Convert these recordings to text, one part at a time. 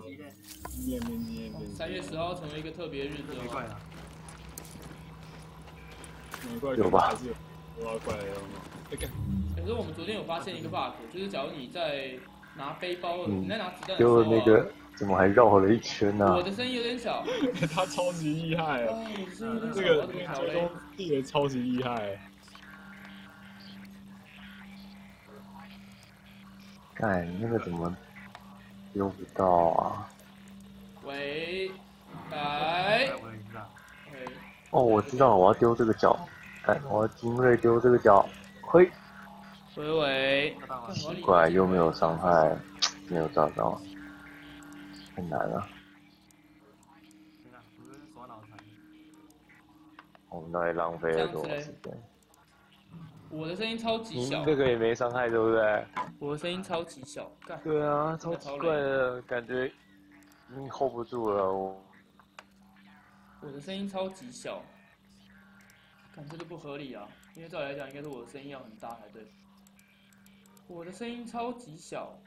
3月10号成为一个特别日子哦。有吧？可是我们昨天有发现一个 bug， 就是假如你在拿背包，你在拿子弹的时候，那个怎么还绕了一圈呢？我的声音有点小，他超级厉害啊！这个最终地人超级厉害。 哎，那个怎么用不到啊？喂，来，哦，我知道了，我要丢这个角，哎，我要精锐丢这个角，嘿，喂，奇怪，又没有伤害，没有找到，太难了。我们到底浪费了多少时间？ 我的声音超级小，这个也没伤害，对不对？我的声音超级小，干。对啊，超奇怪的感觉，你 hold 不住了我。我的声音超级小，感觉这不合理啊！因为照理来讲，应该是我的声音要很大才对。我的声音超级小。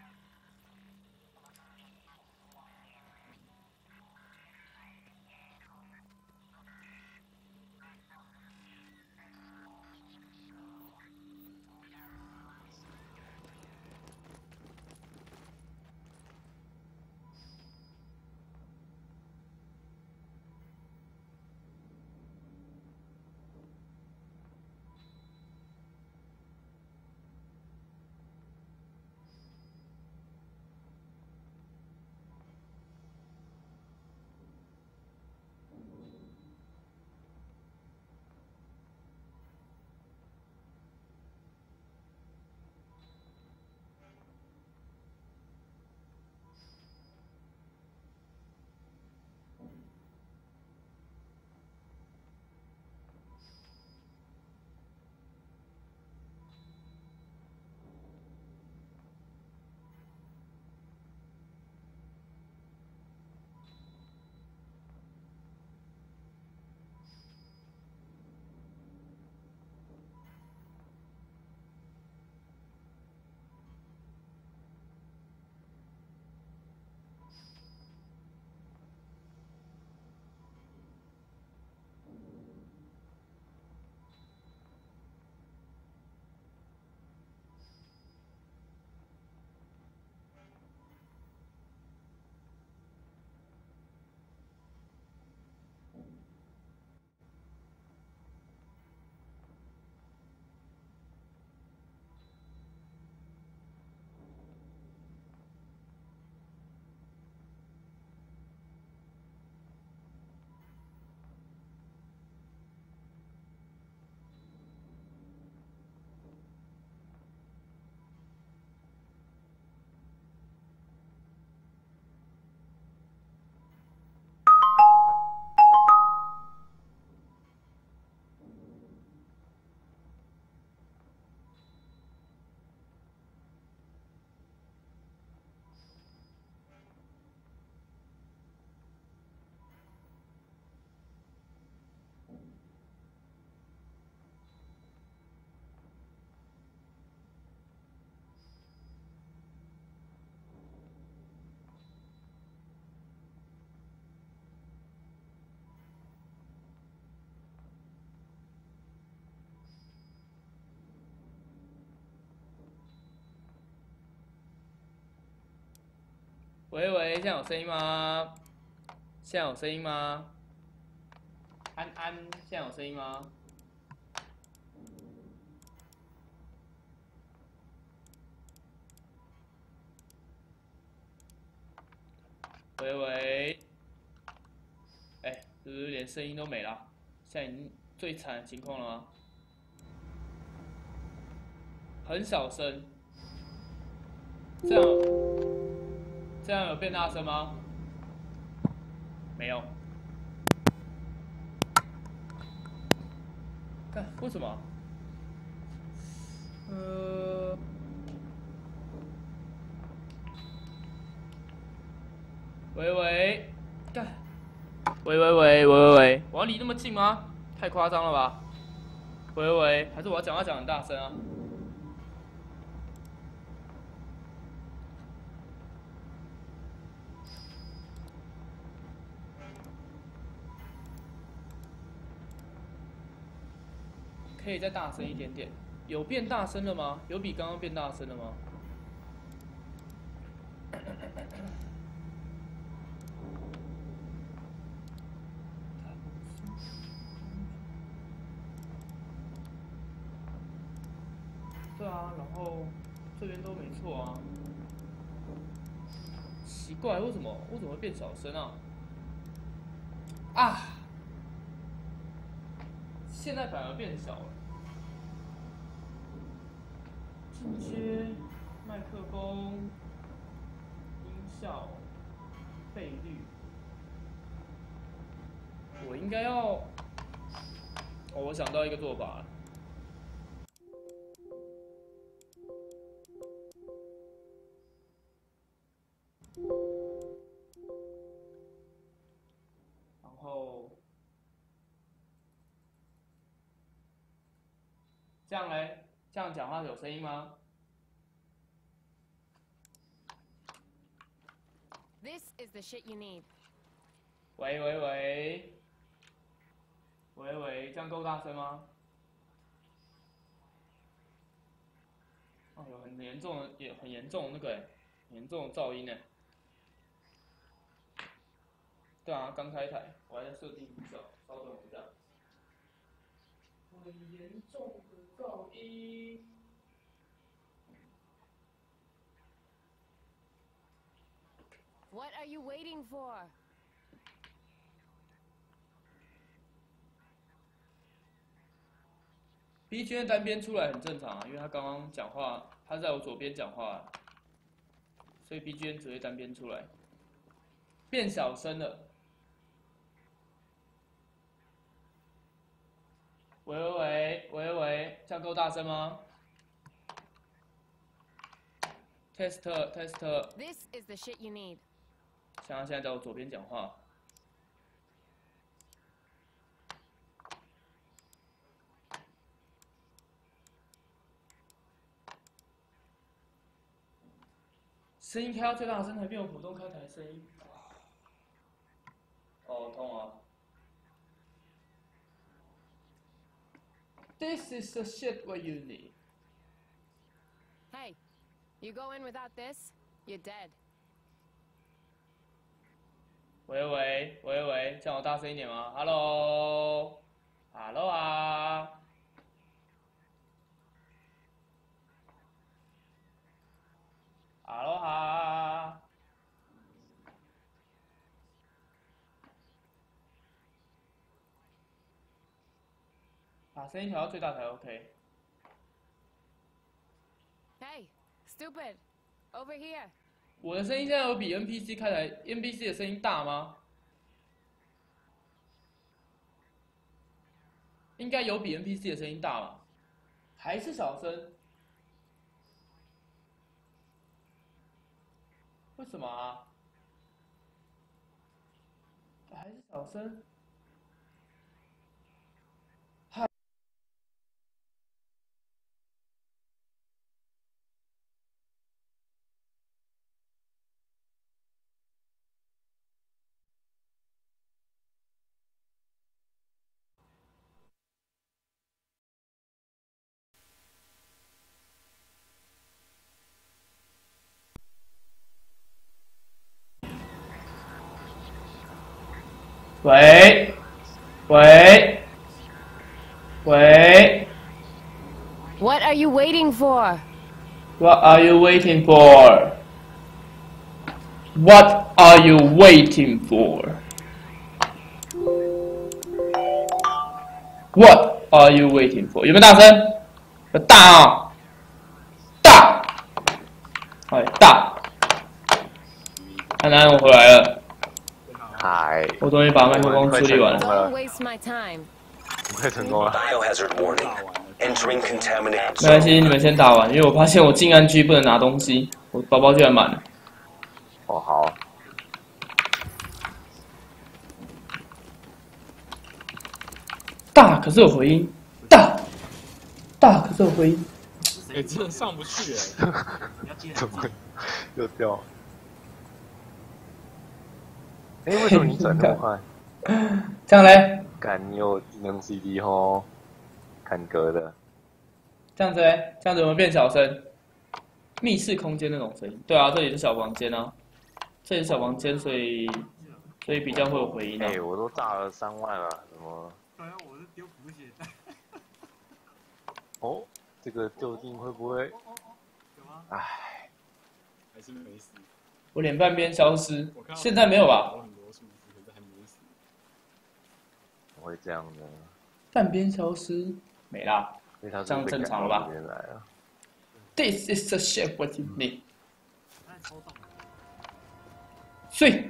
喂喂，现在有声音吗？现在有声音吗？安安，现在有声音吗？喂喂，哎、欸，是不是连声音都没了？现在已经最惨的情况了吗？很小声，这样。 这样有变大声吗？没有。看为什么？喂喂，干！喂喂喂喂喂，我要离那么近吗？太夸张了吧！喂喂，还是我要讲话讲很大声啊？可以再大声一点点。有变大声了吗？有比刚刚变大声了吗？对啊，然后这边都没错啊。奇怪，为什么会变小声啊？啊！ 现在反而变小了。进阶麦克风音效倍率，我应该要……哦，我想到一个做法了。然后。 这样嘞，这样讲话有声音吗 ？This is the shit you need。喂，这样够大声吗？哦，有很严重的，也很严重那个哎，严重的噪音哎。对啊，刚开台，我还在设定音效，稍等我一下。很严重的。 噪音。What are you waiting for? B 君的单边出来很正常啊，因为他刚刚讲话，他在我左边讲话、啊，所以 B 君只会单边出来。变小声了。喂，这样够大声吗 ？Test。This is the shit you need。像他现在在我左边讲话。声音开到最大声才变我普通开台的声音。哦，痛啊！ This is the shit what you need. Hey, you go in without this, you're dead. 喂，叫我大声一点吗 ？Hello 啊！Aloha。 把声音调到最大才 OK。Hey, stupid, over here. 我的声音现在有比 NPC 开台 NPC 的声音大吗？应该有比 NPC 的声音大吧？还是小声？为什么啊？还是小声？ 喂。What are you waiting for? What are you waiting for? 有没有大声？有大啊！大！哎，大！安安，我回来了。 嗨，我终于把麦克风处理完了。不会成功了。没关系，你们先打完，因为我发现我进安区不能拿东西，我包包居然满了。哦，好。大，可是有回音。大，可是有回音。哎，真的上不去哎！怎么又掉？ 哎，为什么你转那么快？这样嘞？干，你有智能 CD 吼？看歌的。这样子哎、欸，这样子我们变小声。密室空间那种声音。对啊，这里是小房间啊，这里是小房间，所以比较会有回音啊。哎、欸，我都炸了3万了，怎么？刚刚我是丢补血袋。哦，这个究竟会不会？有吗？哎，还是没死。我脸半边消失，现在没有吧？ 会这样的，半边消失没啦，这样正常了吧 ？This is the shape what you need。睡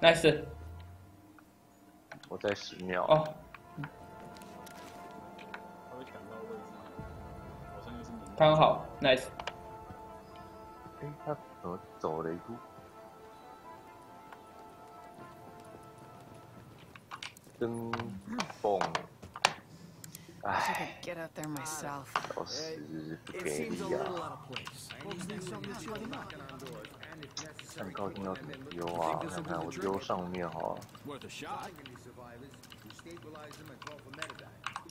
，nice。我在10秒。哦。刚好 ，nice。哎，他怎么走了一步？ 噔嘣！哎，老师不给力啊！看高兴到怎么丢啊？看看我丢上面哈。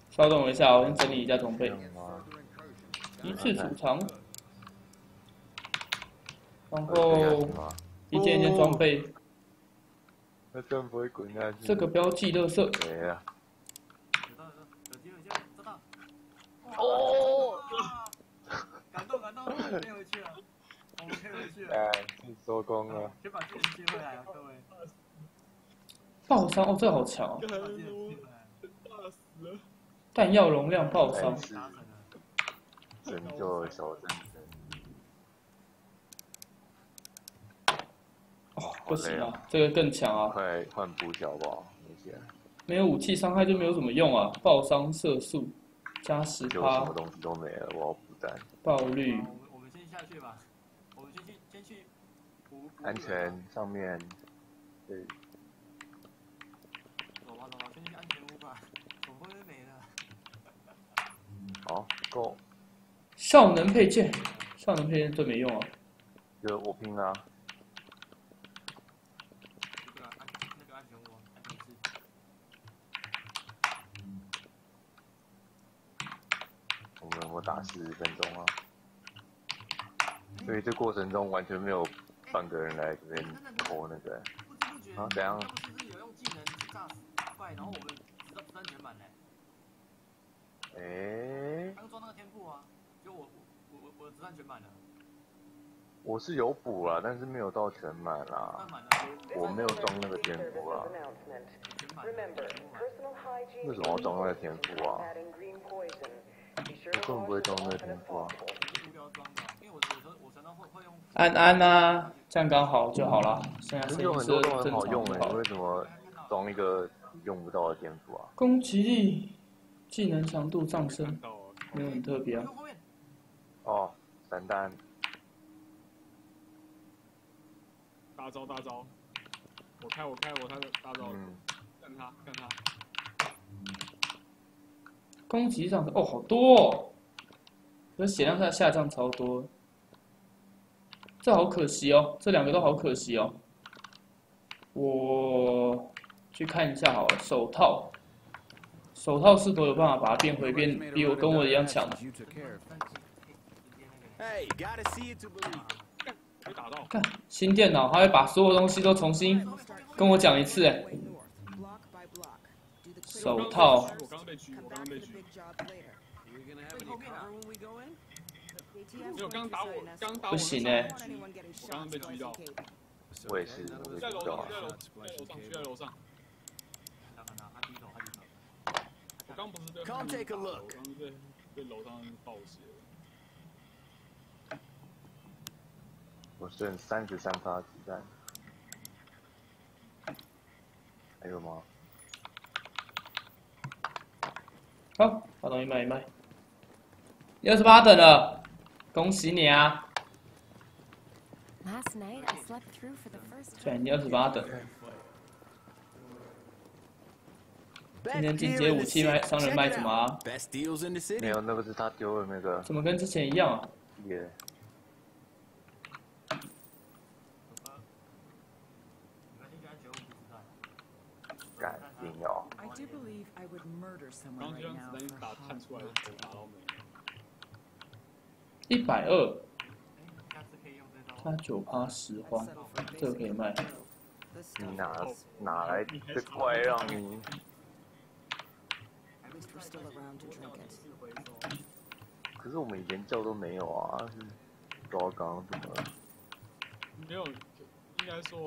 稍等我一下，我先整理一下装备。一次储藏，然后一件一件装备。 这个标记垃圾。对呀。哦！感动感动，飞回去了，我们飞回去了。哎，收工了。先把剑接回来啊，各位。爆伤哦，这好强啊！弹药容量爆伤。拯救小战神。哦。 不行啊，这个更强啊！快换补脚吧，没血。没有武器伤害就没有什么用啊！爆伤射速加10%，什么东西都没了，我要补弹。暴率。我们先下去吧，我们先去补。安全上面，对。走吧走吧，先去安全屋吧，总不会没了。好，够。效能配件，效能配件最没用啊。就我拼啊！ 我打40分钟啊，所以这过程中完全没有半个人来这边拖那个。啊，怎样？有用技能炸怪，然后我们直到全满嘞。哎。刚装那个天赋啊，就我直到全满了。我是有补啊，但是没有到全满啦。我没有装那个天赋啊。为什么要装那个天赋啊？ 我根本不会装那个天赋啊！安安啊，这样刚好就好了。现在有很多都很好用哎、欸，为什么装一个用不到的天赋啊？攻击力、技能强度上升，没有很特别啊。哦，散弹。大招大招！我开大招！干他干他！ 攻击上哦，好多哦！可是血量下降超多，这好可惜哦，这两个都好可惜哦。我去看一下好了，手套，手套是否有办法把它变回比我跟我一样强的？看新电脑，它会把所有东西都重新跟我讲一次哎。 手套。不行哎、欸。我也是，我被狙到了。在楼上。我刚不是在楼上被楼上暴血。我剩33发子弹。还有吗？ 好，把东西卖一卖。28等了，恭喜你啊！对，你28等。今天进阶武器卖商人卖什么啊？没有，那个是他丢的那个。怎么跟之前一样啊？耶。感运药。120，它9%10花，这个可以卖。你哪来的怪让你？ 可是我们连叫都没有啊！糟糕，怎么了？没有，应该说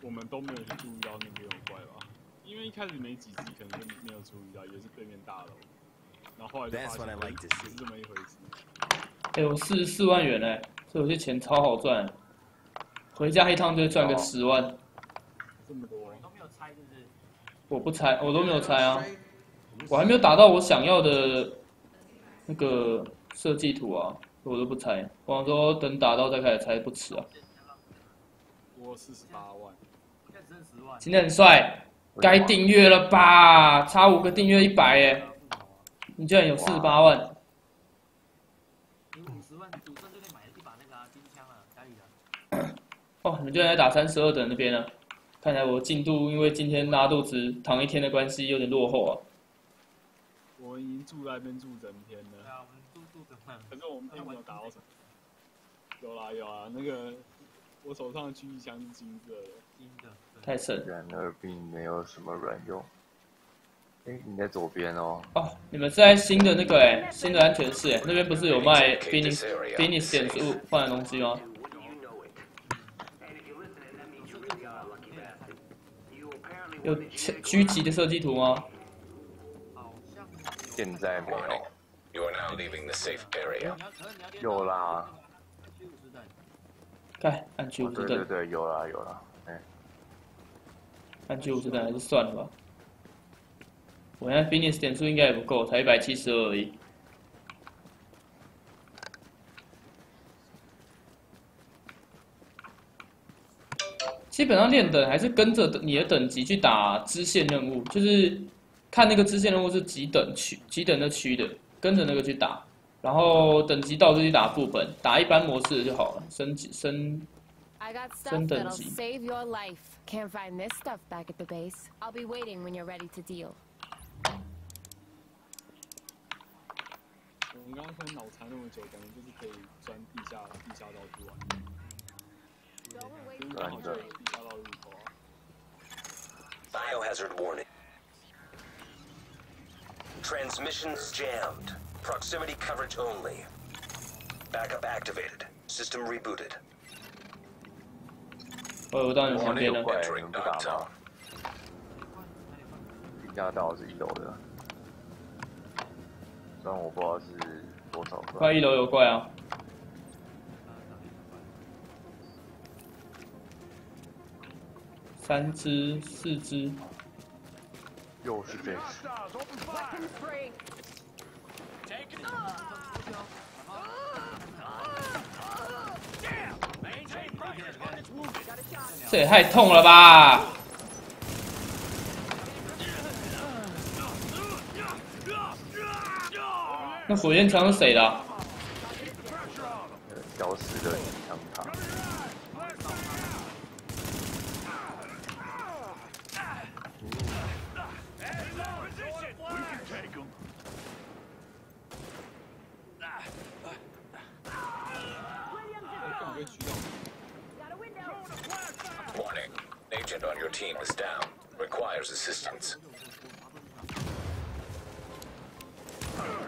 我们都没有去注意到那边有怪吧？因为一开始没几集，可能就没有注意到，也是对面大楼。然后后来就发现是这么一回事。哎，我44万元哎，所以我这钱超好赚，回家一趟就赚个10万。这么多？你都没有猜是不是？我不猜，我都没有猜啊。 我还没有打到我想要的那个设计图啊，我都不猜。我想说等打到再开始猜不迟啊。我48万，今天很帅，该订阅了吧？差5个订阅100耶！你居然有48万！你50万，赌上就可以买一把那个金枪了，家里的。哦，你居然在打32等那边了？看来我进度因为今天拉肚子躺1天的关系有点落后啊。 我们已经住在那边住整天了。对啊，我们住整天。可是我们并没有打到什么。有啦，那个我手上的狙击枪是金色的。金的。太神了。然而并没有什么卵用。哎，你在左边哦。哦，你们是在新的那个新的安全室那边不是有卖 Phoenix 点数换的东西吗？ 有狙击的设计图吗？ 现在没有。有啦。看，按95子弹。对，有啦，哎。按95子弹还是算了吧。我现在 Phoenix 点数应该也不够，才172而已。基本上练等还是跟着你的等级去打支线任务，就是。 看那个支线任务是几等的区的，跟着那个去打，然后等级到就去打副本，打一般模式就好了，升等级。我们刚刚分脑残那么久，感觉就是可以钻地下道去玩。钻的地下道入口啊。Biohazard warning. Transmissions jammed. Proximity coverage only. Backup activated. System rebooted. Oh, 我到你旁边了。你不打吗？地下道是1楼的，虽然我不知道是多少块。快1楼有怪啊！3只，4只。 又是这个。这也太痛了吧！那火焰枪是谁的、啊？消失的枪塔。 Warning, agent on your team is down. Requires assistance. They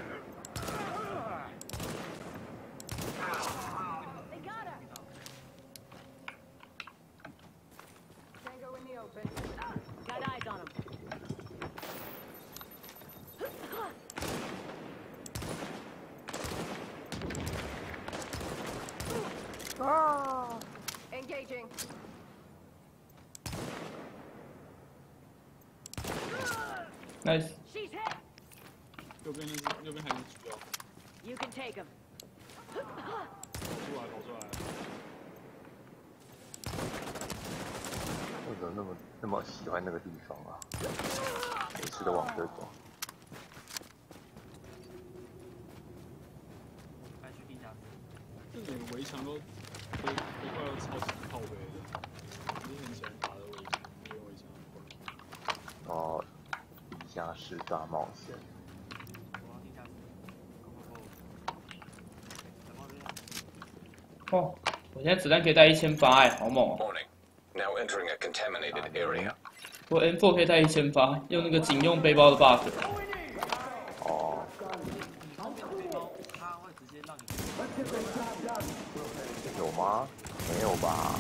got her. Tango in the open. Got eyes on him. Oh, engaging. Nice. She's hit.右边还有指标。You can take him. 跑出来。为什么那么喜欢那个地方啊？每次都往这走。 每个围墙都快要超级靠北了，你很喜欢打的围墙，那边围墙很快。家师大冒险》。哦，我现在子弹可以带1800哎，好猛哦！ Now entering a contaminated area. 我 M4 可以带1800，用那个警用背包的 buff。哦。有吗？没有吧？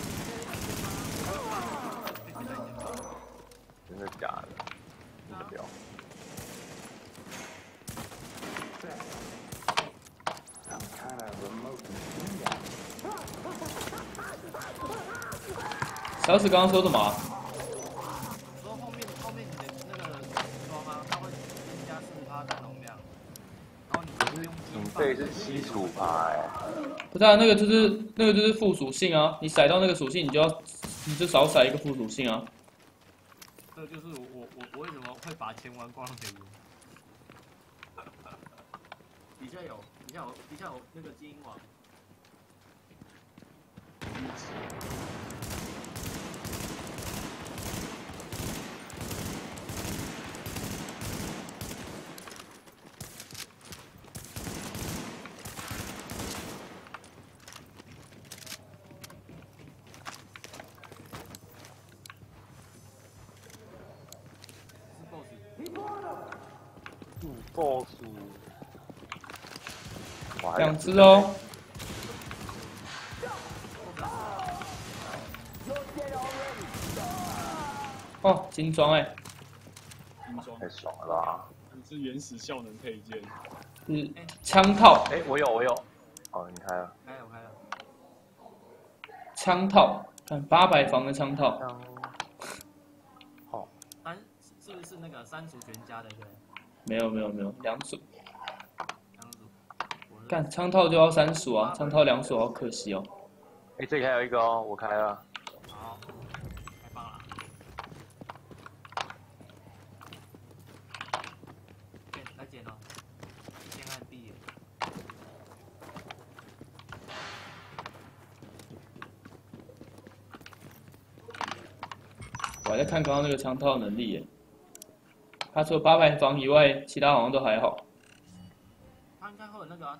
真的假的？真的不要。小史刚刚说什么、啊？ 对，是75%哎，不是啊，那个就是附属性啊，你甩到那个属性，你就少甩一个附属性啊。这就是我为什么会把钱玩光了的原因。底下有那个精英王。两只哦，哦，精装哎，精装太爽了啦！是原始效能配件，嗯，枪套哎，我有，哦，你开了，我开了，枪套，看800防的枪套，好，是不是那个三组全家的一个？没有，两组。 干枪套就要3属啊，枪套2属好可惜哦。哎，这里还有一个哦，我开了。好，太棒了。来捡哦，先按 B。我还在看刚刚那个枪套能力耶，他除了800防以外，其他好像都还好。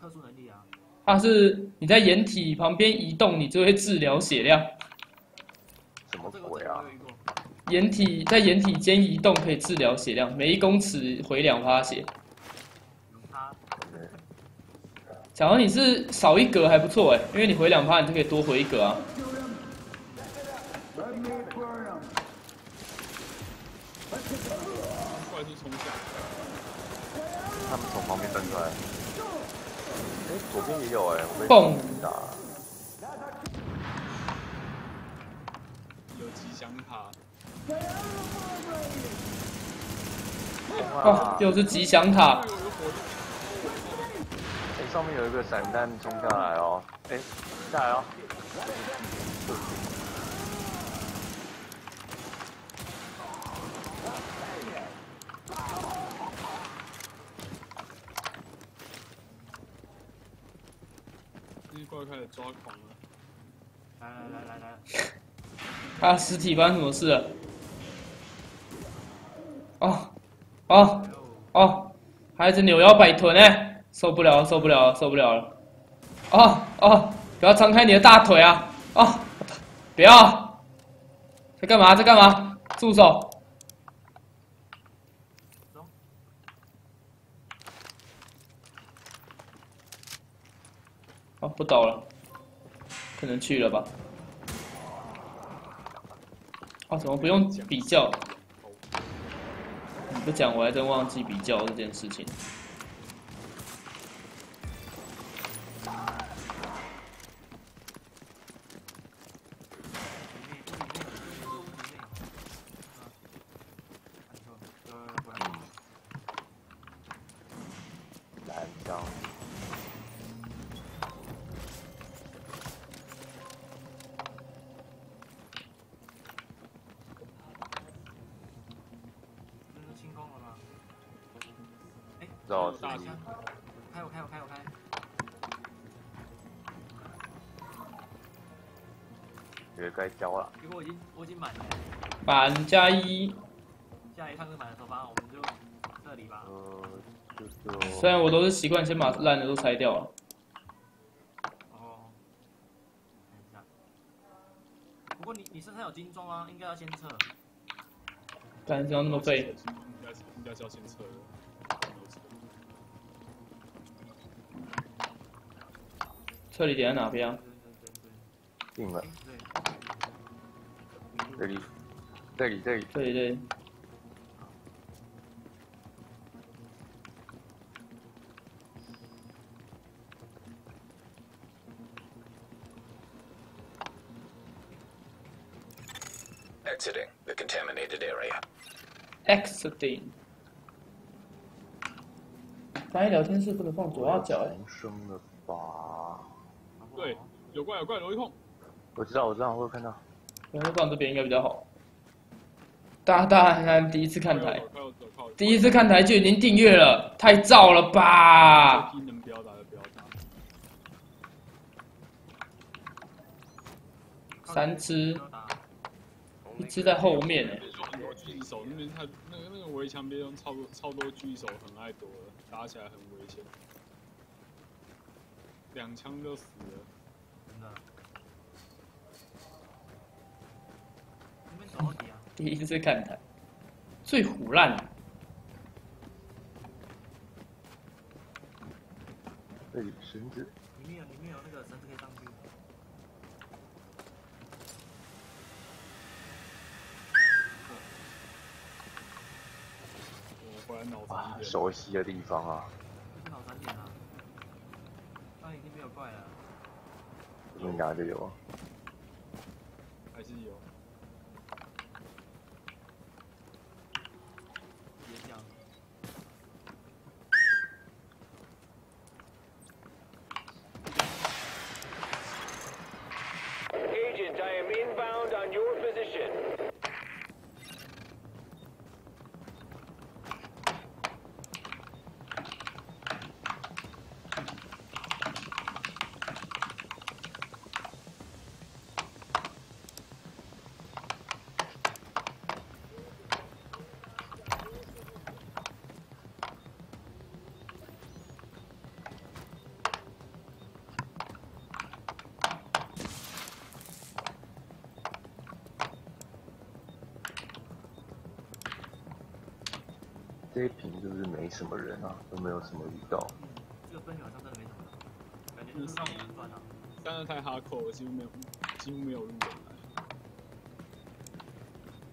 特殊能力啊！它是你在掩体旁边移动，你就会治疗血量。什么鬼啊？在掩体间移动可以治疗血量，每1公尺回2%血。假如你是少1格还不错哎，因为你回2%，你就可以多回1格啊。他们从旁边登出来。 左边也有哎、欸，我被蹦打。有吉祥塔。哦，又是吉祥塔。哎、欸，上面有一个散弹冲下来哦，哎、欸，下来哦。快开始抓狂了！来！他尸体发生什么事了？哦！还是扭腰摆臀哎，受不了了！哦！不要张开你的大腿啊！哦，不要！在干嘛？住手！走。哦，不倒了，可能去了吧。哦，怎么不用比较？你不讲，我还真忘记比较这件事情。蓝章。 开！觉得该交了。结果我已经满了。满加1。下一趟是满的时候吧，我们就里吧。就是。虽然我都是习惯先把烂的都拆掉了。哦。看一下。不过你身上有金钟啊，应该要先测。干金钟那么废。应该是要先测的。 这里点在哪边？进来。这里。Exiting the contaminated area. Exiting。咱一聊天室不能放左脚哎。重生了吧？ 对，有怪容易碰。我知道，我有看到。容易碰这边应该比较好。大家第一次看台，第一次看台就已经订阅了，太燥了吧！能表达就表达。3只，1只在后面哎。狙击手那边那个围墙边用超多狙击手很爱躲的，打起来很危险。 2枪就死了，真的。你们走到底啊？第一次看台，最唬烂的。对，绳子。里面有那个绳子可以上去。我忽然脑残一点。熟悉的地方啊。脑残点啊！ 已经没有怪了，我拿着有，还是有。别讲。Agent, I am inbound on your position. 这一瓶就是没什么人啊，都没有什么遇到。这个分好像真的没什么人，感觉就是上人算了。真的太哈扣了，几乎没有路人来。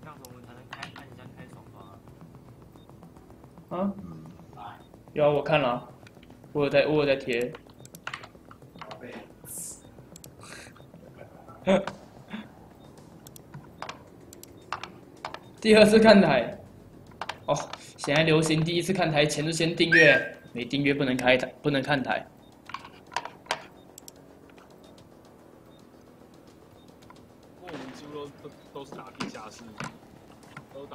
这样子我们才能看人家爽爽啊。啊？嗯。有啊，我看了，我有在贴。第2次看台。 哦，现在流行第一次看台前就先订阅，没订阅不能开台，不能看台。不过我们几乎都是打地下室，搜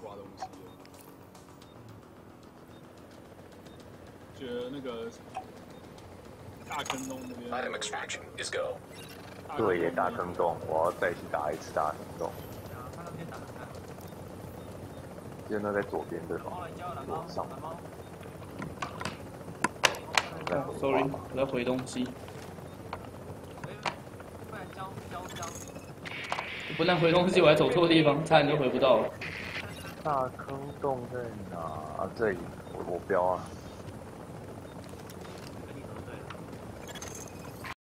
刮东西的。觉得那个大坑洞那边。对耶，大坑洞，我要再去打一次大坑洞。 现在在左边对吧？左上。Sorry， 我在回东西。不但回东西，我还走错地方，差点就回不到了。大坑洞在哪？啊，这里，我标啊。